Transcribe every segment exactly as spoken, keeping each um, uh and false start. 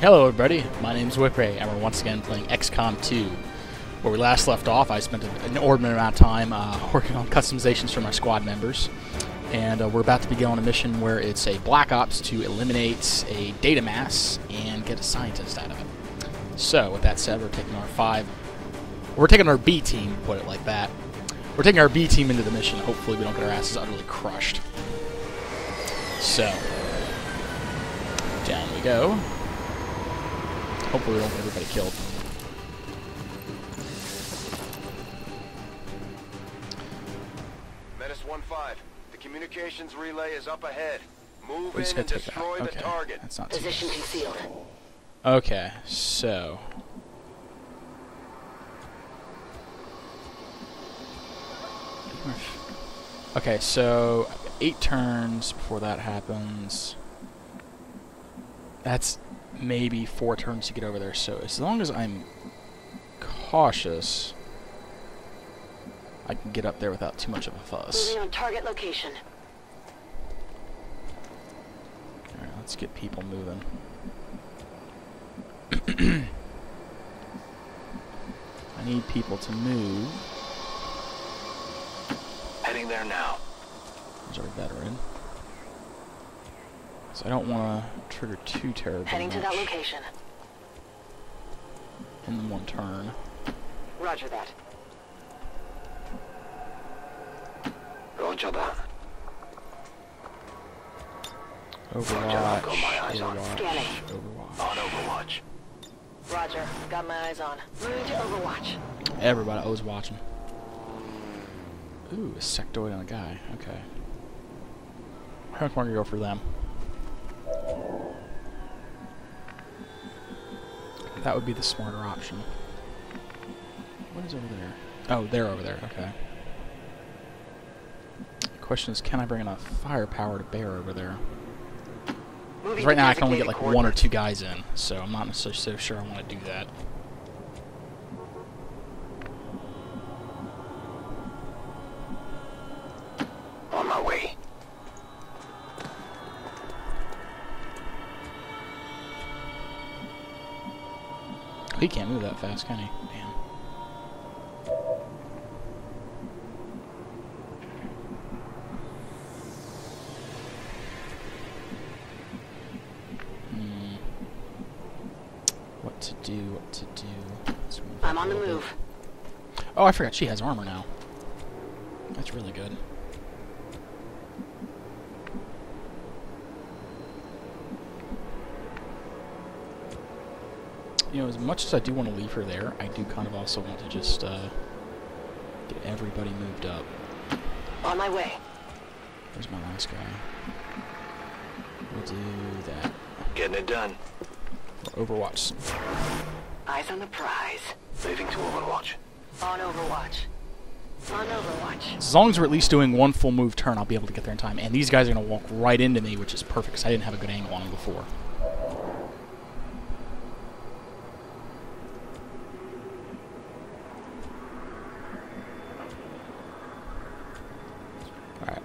Hello everybody, my name is Whipray, and we're once again playing X COM two. Where we last left off, I spent an inordinate amount of time uh, working on customizations for my squad members. And uh, we're about to be going on a mission where it's a Black Ops to eliminate a data mass and get a scientist out of it. So, with that said, we're taking our five... We're taking our B team, put it like that. We're taking our B team into the mission. Hopefully we don't get our asses utterly crushed. So, down we go. Hopefully we don't get everybody killed. Metis One Five, the communications relay is up ahead. Move in and destroy the target. That's not position concealed. Okay, so. Okay, so eight turns before that happens. That's maybe four turns to get over there, so as long as I'm cautious, I can get up there without too much of a fuss. Moving on target location. Alright, let's get people moving. I need people to move. Heading there now. There's our veteran. So I don't want to trigger too terribly Heading much. to that location. In one turn. Roger that. Roger that. Overwatch. Roger, my eyes on. Scanning. Overwatch. On Overwatch. Roger. Got my eyes on. Moving to Overwatch. Everybody always watching. Ooh, a sectoid on a guy. Okay. How far can you go for them? That would be the smarter option. What is over there? Oh, they're over there. Okay. The question is, can I bring enough firepower to bear over there? Because right now I can only get like one or two guys in, so I'm not necessarily so sure I want to do that. He can't move that fast, can he? Damn. Hmm. What to do, what to do. I'm on the move. Oh, I forgot she has armor now. That's really good. You know, as much as I do want to leave her there, I do kind of also want to just uh, get everybody moved up. On my way. There's my last guy. We'll do that. Getting it done. Overwatch. Eyes on the prize. Moving to Overwatch. On Overwatch. On Overwatch. As long as we're at least doing one full move turn, I'll be able to get there in time. And these guys are going to walk right into me, which is perfect because I didn't have a good angle on them before.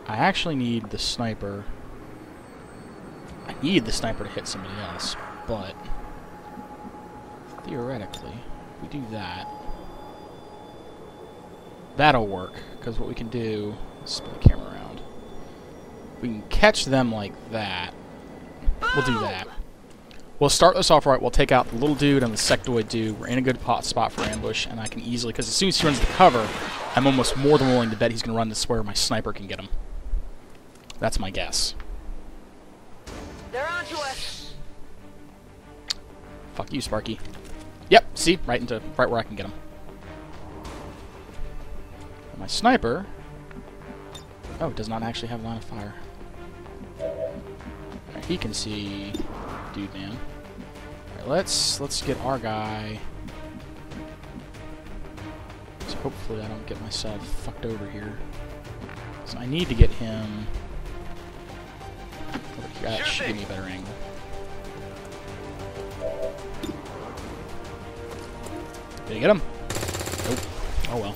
I actually need the sniper. I need the sniper to hit somebody else, but theoretically, if we do that, that'll work, because what we can do is spin the camera around. We can catch them like that. We'll do that. We'll start this off right. We'll take out the little dude and the sectoid dude. We're in a good pot spot for ambush, and I can easily, because as soon as he runs to cover, I'm almost more than willing to bet he's going to run this where my sniper can get him. That's my guess. They're onto us. Fuck you, Sparky. Yep, see? Right into right where I can get him. And my sniper... Oh, does not actually have line of fire. Right, he can see... Dude, man. Alright, let's, let's get our guy. So hopefully I don't get myself fucked over here. So I need to get him... Sure that should give me a better angle. Did I get him? Nope. Oh well.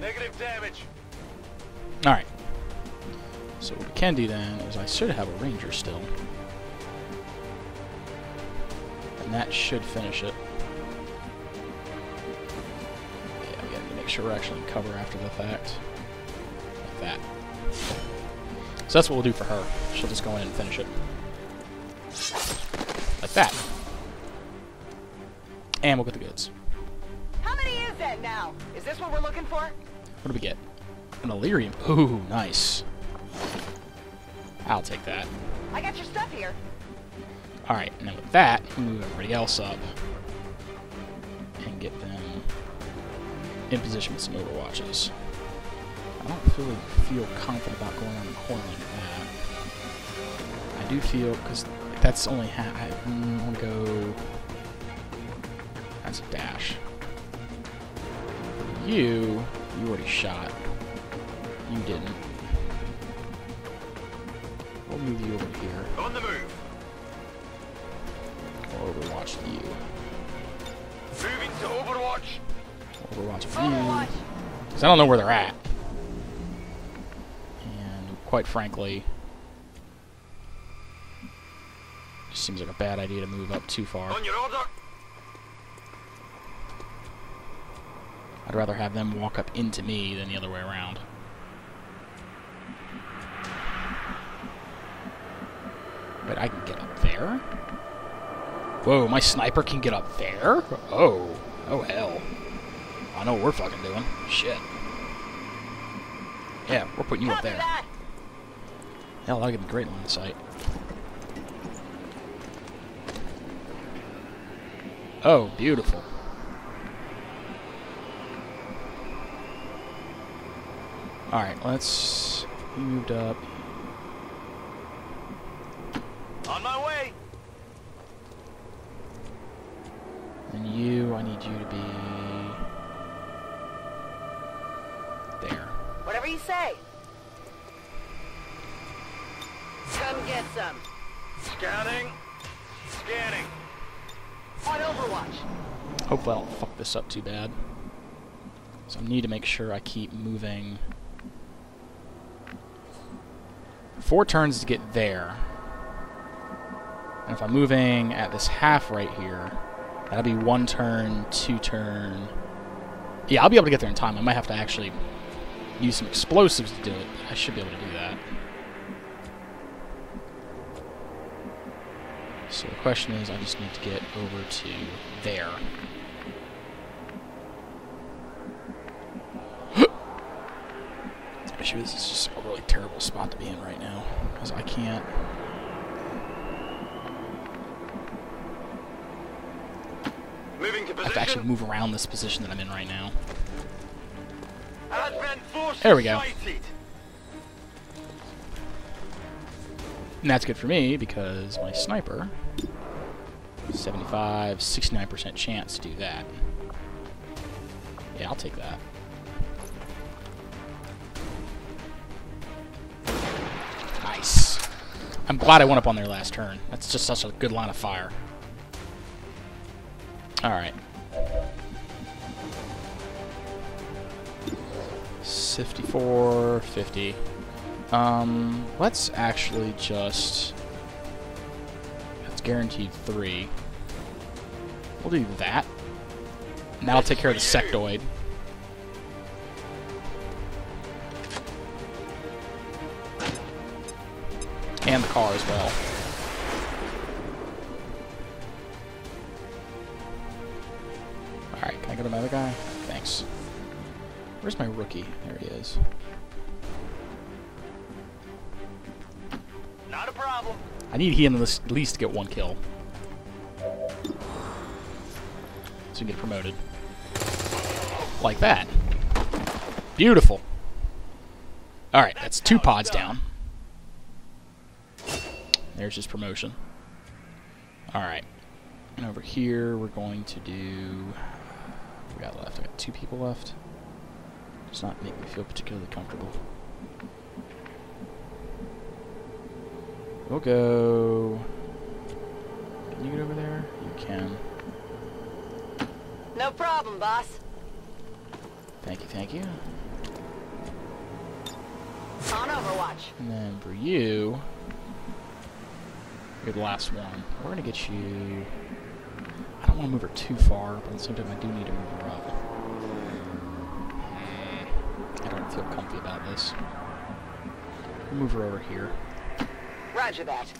Negative damage. Alright. So what we can do then is I should have a ranger still. And that should finish it. Yeah, we gotta make sure we're actually in cover after the fact. Like that. So that's what we'll do for her. She'll just go in and finish it. Like that. And we'll get the goods. How many is that now? Is this what we're looking for? What do we get? An Ilyrium. Ooh, nice. I'll take that. I got your stuff here. Alright, and then with that, we move everybody else up and get them in position with some overwatches. I don't really feel confident about going on the corner like that. I do feel, because that's only half. I want to go. That's a dash. You, you already shot. You didn't. We'll move you over here. On the move. Or overwatch you. Moving to overwatch. Overwatch you. Because I don't know where they're at. And quite frankly, it seems like a bad idea to move up too far. On your order. I'd rather have them walk up into me than the other way around. But I can get up there? Whoa, my sniper can get up there? Oh. Oh, hell. I know what we're fucking doing. Shit. Yeah, we're putting you up there. Hell, that'll give me great line of sight. Oh, beautiful. Alright, let's moved up. On my way. And you, I need you to be there. Whatever you say. Come get some. Scanning. Scanning. On Overwatch. Hopefully I don't fuck this up too bad. So I need to make sure I keep moving. Four turns to get there. And if I'm moving at this half right here, that'll be one turn, two turn. Yeah, I'll be able to get there in time. I might have to actually use some explosives to do it. I should be able to do that. So the question is, I just need to get over to there. The issue is, it's just a really terrible spot to be in right now, because I can't. I have to actually move around this position that I'm in right now. There we go. And that's good for me because my sniper, seventy-five, sixty-nine percent chance to do that. Yeah, I'll take that. Nice. I'm glad I went up on their last turn. That's just such a good line of fire. Alright. fifty-four, fifty. Um, let's actually just... That's guaranteed three. We'll do that. Now I'll take care of the sectoid. And the car as well. Alright, can I go to my other guy? Thanks. Where's my rookie? There he is. Not a problem. I need he in this at least to get one kill. So you get promoted. Like that. Beautiful. Alright, that's two pods down. There's his promotion. Alright. And over here, we're going to do... What we got left? I got two people left. Does not make me feel particularly comfortable. We'll go... Can you get over there? You can. No problem, boss. Thank you, thank you. On Overwatch. And then for you... You're the last one. We're gonna get you want to move her too far, but at the same time I do need to move her up. I don't feel comfy about this. We'll move her over here. Roger that.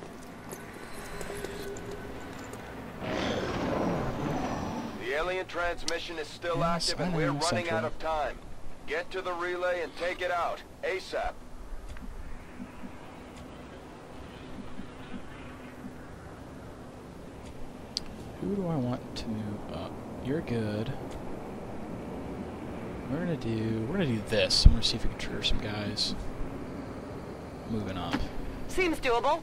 The alien transmission is still yes, active and we're running central. out of time. Get to the relay and take it out, ASAP. Who do I want to move up? You're good. We're gonna do we're gonna do this. I'm gonna see if we can trigger some guys moving up. Seems doable.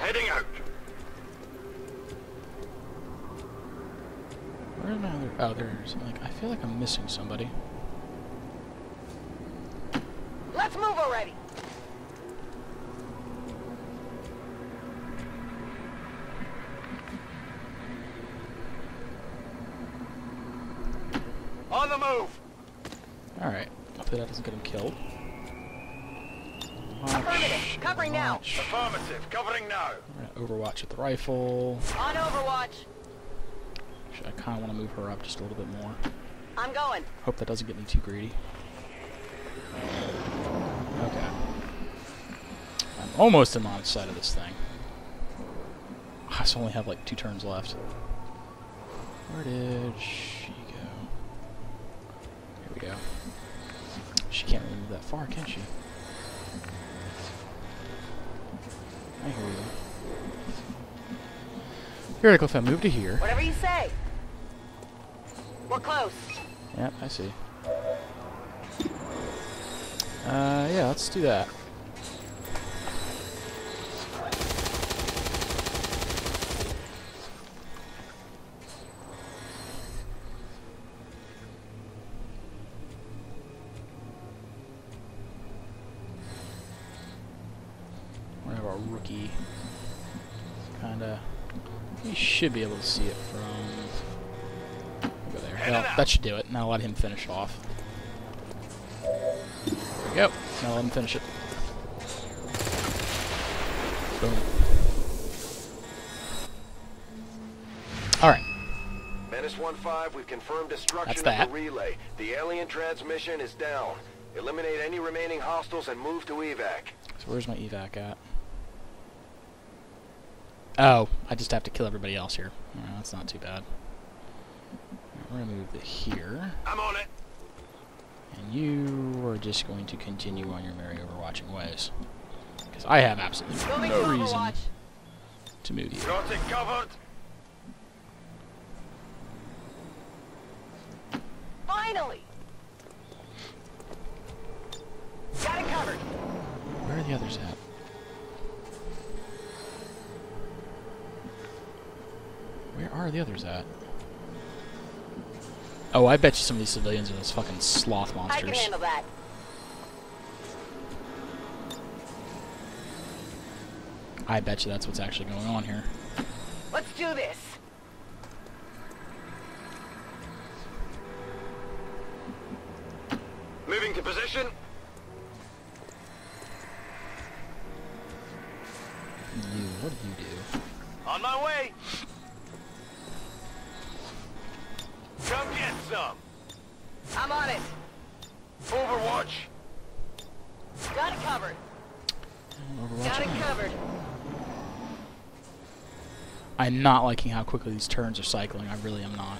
Heading out. Where are there others? Like, I feel like I'm missing somebody. Let's move already. On the move. All right. Hopefully that doesn't get him killed. Watch. Affirmative. Covering now. Affirmative. Covering now. We're gonna overwatch with the rifle. On overwatch. I kind of want to move her up just a little bit more. I'm going. Hope that doesn't get me too greedy. Okay. I'm almost in my side of this thing. I still only have like two turns left. Where did she go? Here we go. She can't really move that far, can she? I hear you. Theoretically, if I move to here. Whatever you say. We're close. Yep, I see. Uh, yeah, let's do that. We're gonna have our rookie kinda. You should be able to see it from over there. Well, that should do it. Now let him finish off. There we go. Now let him finish it. Boom. Alright. Metis One Five, we've confirmed destruction of the relay. The alien transmission is down. Eliminate any remaining hostiles and move to evac. So where's my evac at? Oh, I just have to kill everybody else here. Well, that's not too bad. We're gonna move to here. I'm on it. And you are just going to continue on your merry overwatching ways, because I have absolutely no reason overwatch. to move you. Got it covered. Finally. Got it covered. Where are the others at? Where are the others at? Oh, I bet you some of these civilians are those fucking sloth monsters. I can handle that. I bet you that's what's actually going on here. Let's do this. Moving to position. You, what do you do? On my way. Come get some! I'm on it! Overwatch! Got it covered! Overwatch Got it on. covered! I'm not liking how quickly these turns are cycling, I really am not.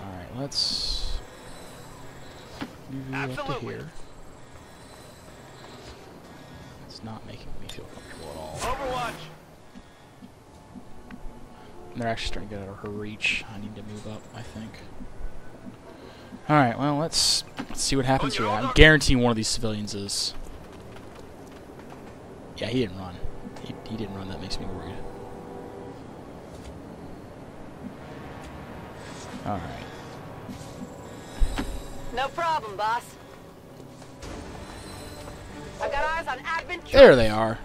Alright, let's move Absolutely. up to here. It's not making me feel comfortable at all. Overwatch! They're actually starting to get out of her reach. I need to move up, I think. Alright, well, let's, let's see what happens here. I'm guaranteeing one of these civilians is... Yeah, he didn't run. He, he didn't run. That makes me worried. Alright. No problem, boss. I've got eyes on Advent. There they are.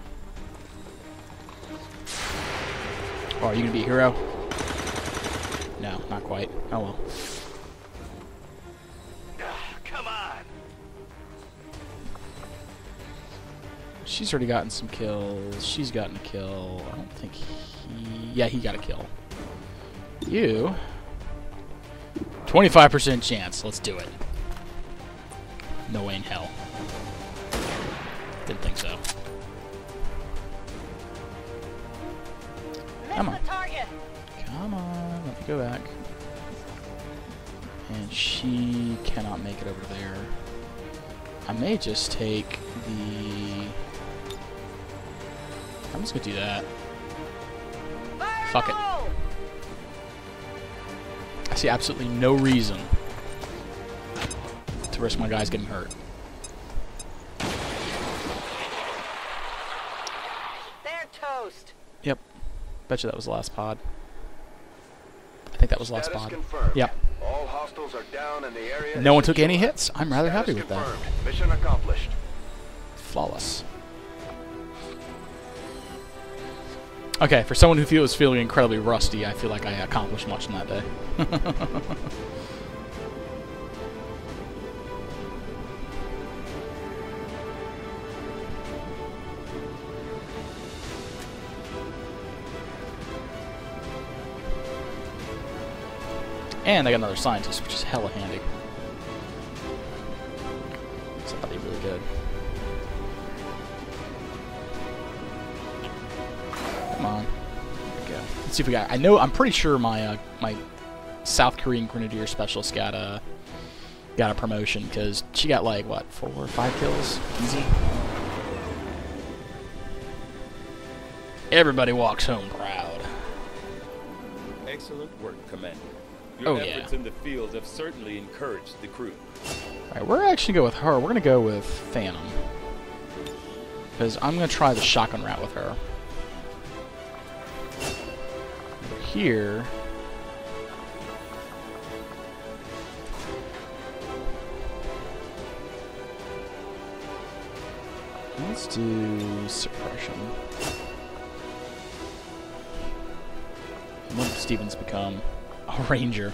Oh, are you gonna be a hero? No, not quite. Oh well. She's already gotten some kills. She's gotten a kill. I don't think he... Yeah, he got a kill. You... twenty-five percent chance. Let's do it. No way in hell. Didn't think so. Come on. Come on. Let me go back. And she cannot make it over there. I may just take the... I'm just gonna do that. Fire Fuck roll. It. I see absolutely no reason to risk my guys getting hurt. They're toast. Yep. Bet you that was the last pod. I think that was the last pod. Confirmed. Yep. All hostiles are down in the area. No one took any hits. I'm rather happy with that. Mission accomplished. Flawless. Okay, for someone who feels feeling incredibly rusty, I feel like I accomplished much in that day. And I got another scientist, which is hella handy. So that'd be really good. Come on. There we go. Let's see if we got... I know... I'm pretty sure my uh, my South Korean Grenadier Specialist got a, got a promotion, because she got, like, what, four or five kills? Easy. Everybody walks home proud. Excellent work, Commander. Your oh, efforts yeah. in the field have certainly encouraged the crew. Alright, we're actually going to go with her. We're going to go with Phantom. Because I'm going to try the shotgun route with her. Over here... Let's do suppression. And what did Stevens become? A ranger.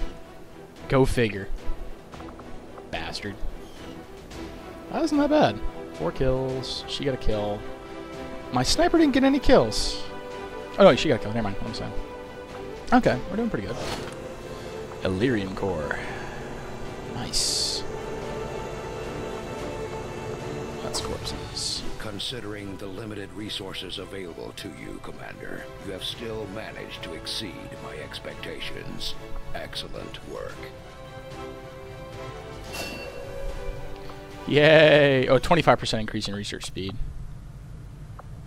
Go figure. Bastard. That wasn't that bad. Four kills. She got a kill. My sniper didn't get any kills. Oh, no, she got a kill. Never mind. What I'm saying. Okay, we're doing pretty good. Ilyrium core. Nice. That's corpses. Considering the limited resources available to you, Commander, you have still managed to exceed my expectations. Excellent work. Yay! Oh, twenty-five percent increase in research speed.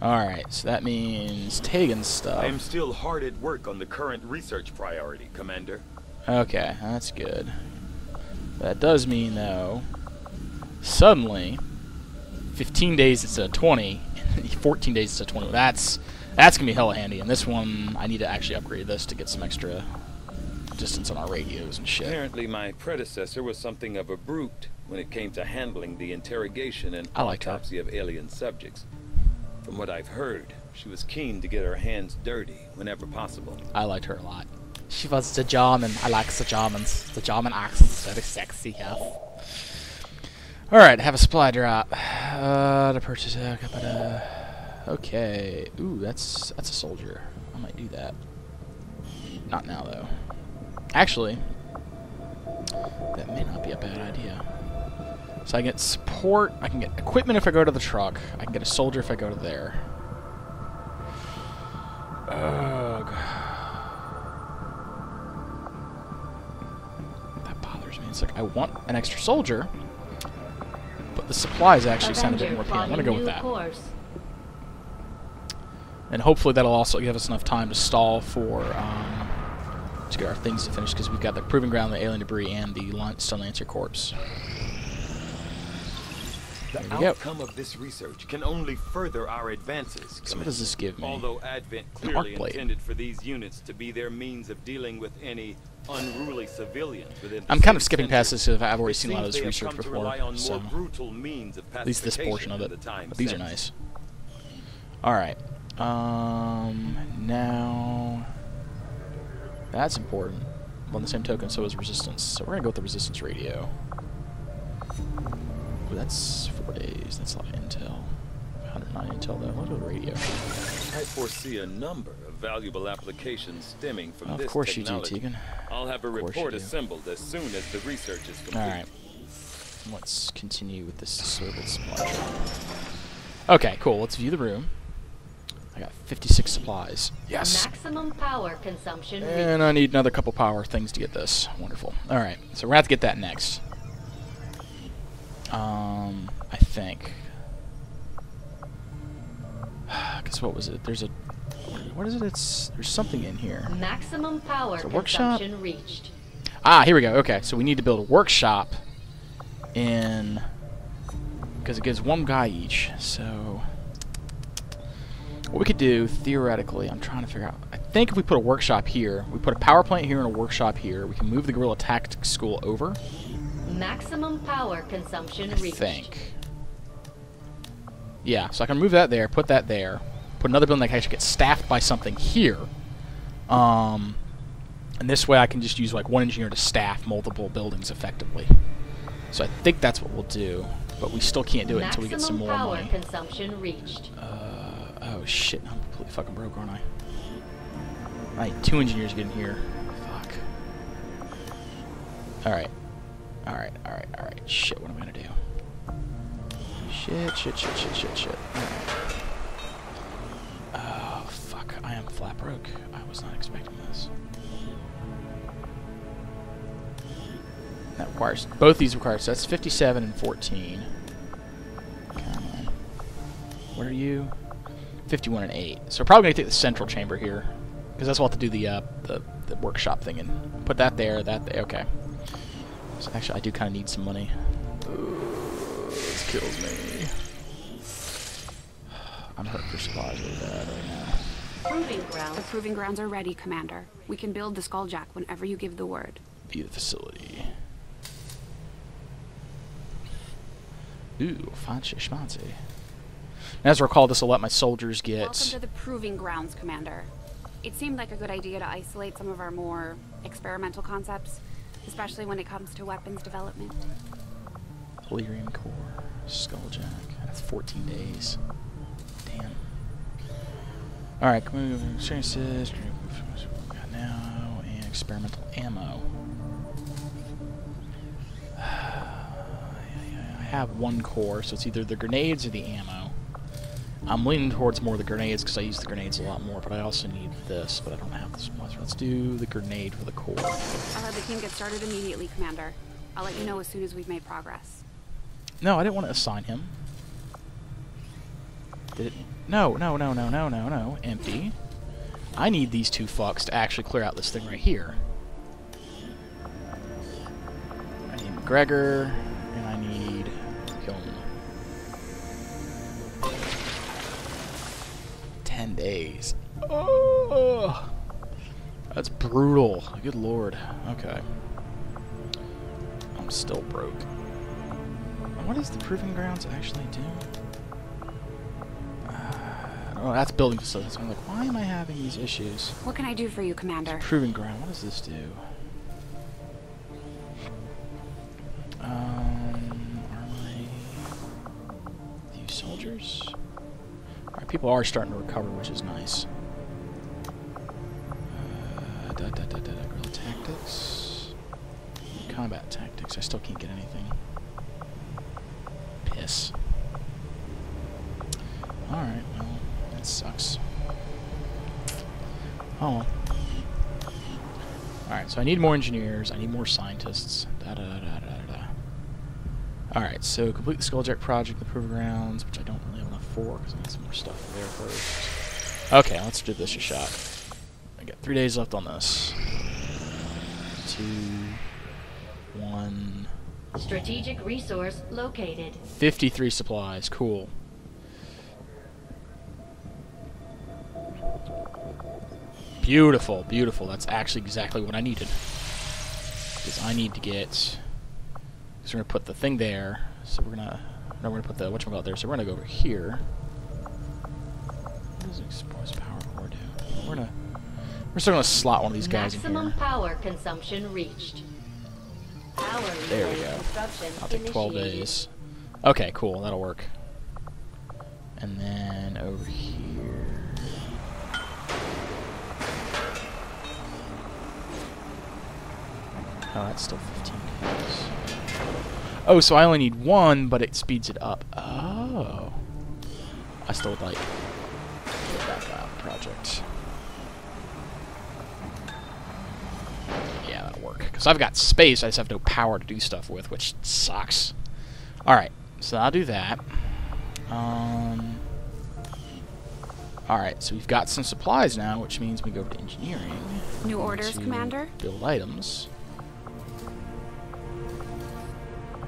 Alright, so that means Tegan's stuff. I am still hard at work on the current research priority, Commander. Okay, that's good. That does mean, though, suddenly... fifteen days instead of twenty, fourteen days instead of twenty. That's that's gonna be hella handy. And this one, I need to actually upgrade this to get some extra distance on our radios and shit. Apparently, my predecessor was something of a brute when it came to handling the interrogation and autopsy of alien subjects. From what I've heard, she was keen to get her hands dirty whenever possible. I liked her a lot. She was the German. I like the Germans. The German accent is very sexy. Yes. Alright, have a supply drop. Uh, to purchase a cup of uh, okay. Ooh, that's that's a soldier. I might do that. Not now, though. Actually, that may not be a bad idea. So I can get support. I can get equipment if I go to the truck. I can get a soldier if I go to there. Ugh. That bothers me. It's like I want an extra soldier. But the supplies actually sound a bit more appealing. I'm going to go with that. And hopefully that'll also give us enough time to stall for, um, to get our things to finish, because we've got the Proving Ground, the Alien Debris, and the Sun Lancer Corpse. The outcome of this research can only further our advances. So what does this give me? Although Advent clearly intended for these units to be their means of dealing with any unruly civilians within the I'm kind of skipping past this because I've already seen a lot of this research before, so at least this portion of it. But these are nice. Alright. Um, now... That's important. On the same token, so is resistance. So we're going to go with the resistance radio. Ooh, that's four days. That's a lot of intel. one hundred Not intel though. What a radio. I foresee a number of valuable applications stemming from of this course technology. You do, Tegan. I'll have a report assembled as soon as the research is complete. All right. Let's continue with this disturbance supply. Okay, cool. Let's view the room. I got fifty-six supplies. Yes. Maximum power consumption. And I need another couple power things to get this. Wonderful. All right. So we're gonna have to get that next. Um, I think. Guess what was it? There's a. What is it? It's there's something in here. Maximum power consumption reached. Ah, here we go. Okay, so we need to build a workshop. In because it gives one guy each. So what we could do theoretically, I'm trying to figure out. I think if we put a workshop here, we put a power plant here and a workshop here. We can move the Guerrilla Tactics School over. Maximum power consumption reached. I think. Yeah, so I can move that there, put that there. Put another building that can actually get staffed by something here. Um, and this way I can just use like one engineer to staff multiple buildings effectively. So I think that's what we'll do. But we still can't do it until we get some more money. Maximum power consumption reached. Uh, oh shit, I'm completely fucking broke, aren't I? I need two engineers getting here. Fuck. Alright. Alright, alright, alright. Shit, what am I gonna do? Shit, shit, shit, shit, shit, shit. Oh, fuck. I am flat broke. I was not expecting this. That requires both these require so that's fifty-seven and fourteen. Come on. What are you? fifty-one and eight. So we're probably gonna take the central chamber here, because that's what we'll have to do the uh, the the workshop thing and put that there, that there. Okay. So actually, I do kind of need some money. Ooh, this kills me. I'm hurt for supplies really bad right now. Proving ground. The proving grounds are ready, Commander. We can build the Skulljack whenever you give the word. View the facility. Ooh, fancy schmancy. As I recall, this will let my soldiers get... Welcome to the Proving Grounds, Commander. It seemed like a good idea to isolate some of our more experimental concepts, especially when it comes to weapons development. Ilyrium core, Skulljack. That's fourteen days. Damn. Alright, can we move on experiences? What we got now? And experimental ammo. Have one core, so it's either the grenades or the ammo. I'm leaning towards more the grenades because I use the grenades a lot more, but I also need this, but I don't have this much. Let's do the grenade for the core. I'll have the team get started immediately, Commander. I'll let you know as soon as we've made progress. No, I didn't want to assign him. Did it? No, no, no, no, no, no, no. Empty. I need these two fucks to actually clear out this thing right here. I need McGregor, and I need... ten days. Oh, that's brutal. Good lord. Okay. I'm still broke. And what does the Proving Grounds actually do? Uh, oh, that's building facilities. I'm like, why am I having these issues? What can I do for you, Commander? Proving Ground. What does this do? Um, armory. These soldiers? People are starting to recover, which is nice. Uh, da, da, da, da, da. Guerrilla tactics. Combat tactics. I still can't get anything. Piss. Alright, well, that sucks. Oh well. Alright, so I need more engineers. I need more scientists. Da, da, da, da, da, da. Alright, so complete the Skulljack project, the Proving Grounds, which I don't really have enough for because I need some more stuff there first. Okay, let's give this a shot. I got three days left on this. Two, one. Strategic resource located. Fifty-three supplies. Cool. Beautiful, beautiful. That's actually exactly what I needed. Because I need to get. So we're gonna put the thing there. So we're gonna no, we're gonna put the whatchamacallit there. So we're gonna go over here. What does exposed power core do? We're gonna we're still gonna slot one of these guys in here. Maximum power consumption reached. There we go. I'll take twelve days. Okay, cool. That'll work. And then over here. Oh, that's still fifteen days. Oh, so I only need one, but it speeds it up. Oh. I still would like to get that uh, project. Yeah, that'll work. Because I've got space, I just have no power to do stuff with, which sucks. Alright, so I'll do that. Um, Alright, so we've got some supplies now, which means we go over to engineering. New orders, Commander? Build items.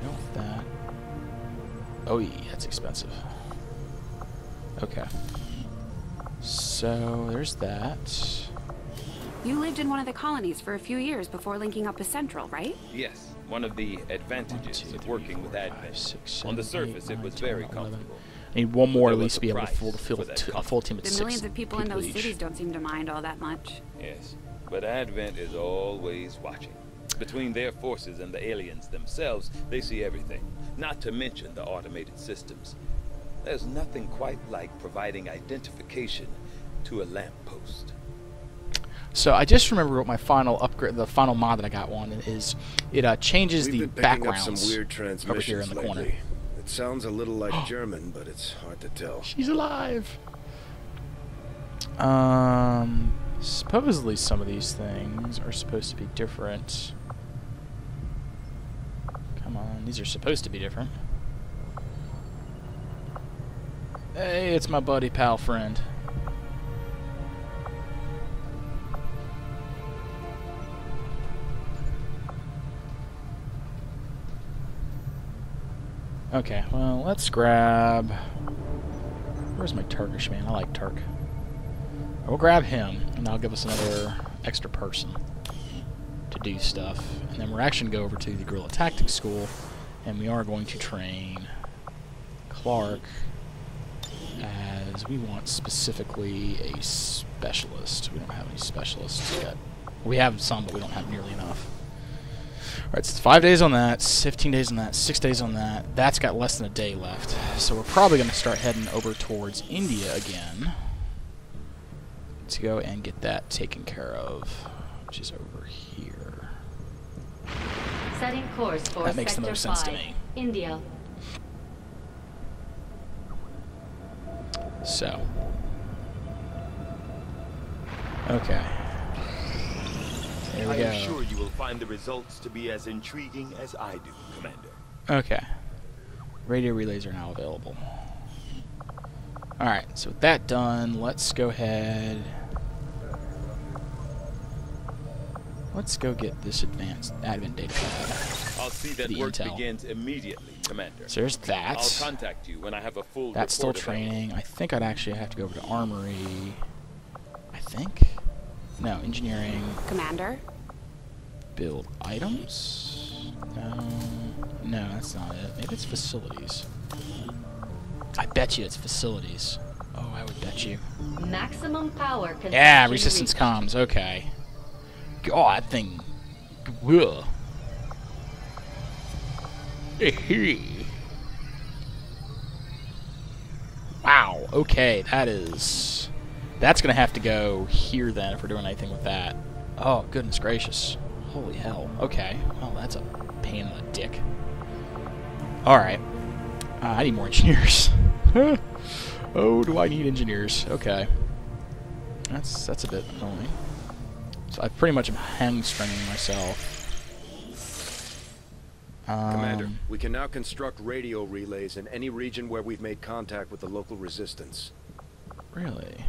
Nope, that. Oh, yeah, that's expensive. Okay. So, there's that. You lived in one of the colonies for a few years before linking up with Central, right? Yes. One of the advantages one, two, three, of working four, with Advent. Five, six, seven, on the surface, eight, nine, it was ten, very comfortable. eleven. I need one more at least to be able to fill a full team at six. The millions of people, people in those each. cities don't seem to mind all that much. Yes, but Advent is always watching. Between their forces and the aliens themselves, they see everything. Not to mention the automated systems. There's nothing quite like providing identification to a lamppost. So I just remember what my final upgrade, the final mod that I got one is, it uh, changes We've the backgrounds up some weird transmissions over here in the lately. corner. It sounds a little like German, but it's hard to tell. She's alive. Um, supposedly some of these things are supposed to be different. Come on, these are supposed to be different. Hey, it's my buddy, pal, friend. Okay, well, let's grab... Where's my Turkish man? I like Turk. We'll grab him, and that'll give us another extra person to do stuff. And then we're actually going to go over to the Guerrilla Tactics School, and we are going to train Clark as we want specifically a specialist. We don't have any specialists yet. We have some, but we don't have nearly enough. Alright, so five days on that, fifteen days on that, six days on that. That's got less than a day left. So we're probably going to start heading over towards India again to go and get that taken care of, which is over here. Setting course for that makes the most sense to me. India. So. Okay. I am sure you will find the results to be as intriguing as I do, Commander. Okay. Radio relays are now available. Alright, so with that done, let's go ahead... Let's go get this advanced admin data. I'll see that work intel. begins immediately, Commander. So there's that. I'll contact you when I have a full That's still training. I think I'd actually have to go over to Armory. I think? No, engineering. Commander? Build items? No. No, that's not it. Maybe it's facilities. I bet you it's facilities. Oh, I would bet you. Maximum power. Yeah, resistance reach. comms. Okay. God, that thing. Whoa. Wow. Okay, that is... That's going to have to go here, then, if we're doing anything with that. Oh, goodness gracious. Holy hell. Okay. Well, that's a pain in the dick. Alright. Uh, I need more engineers. Oh, do I need engineers? Okay. That's that's a bit annoying. So I pretty much am hamstringing myself. Um, Commander, we can now construct radio relays in any region where we've made contact with the local resistance. Really?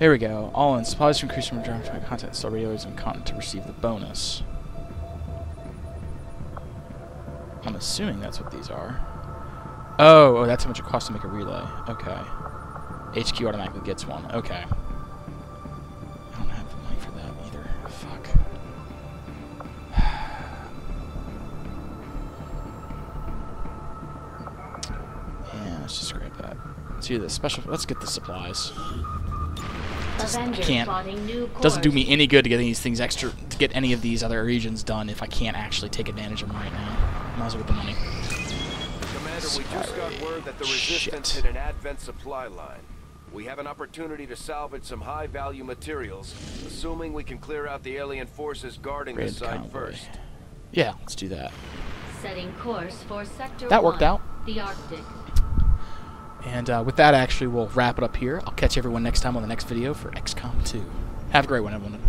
There we go. All in supplies from Crucible Drone to contact cell radios and continent to receive the bonus. I'm assuming that's what these are. Oh, oh, that's how much it costs to make a relay. Okay. H Q automatically gets one. Okay. I don't have the money for that either. Fuck. Yeah, let's just grab that. Let's do the special. Let's get the supplies. I can't. Doesn't do me any good to get these things extra, to get any of these other regions done if I can't actually take advantage of them right now. Might as well get the money. Commander, we just got word that the Resistance hit an Advent supply line. We have an opportunity to salvage some high-value materials, assuming we can clear out the alien forces guarding the site first. Yeah, let's do that. Setting course for Sector that worked one, out. The Arctic. And uh, with that, actually, we'll wrap it up here. I'll catch everyone next time on the next video for X COM two. Have a great one, everyone.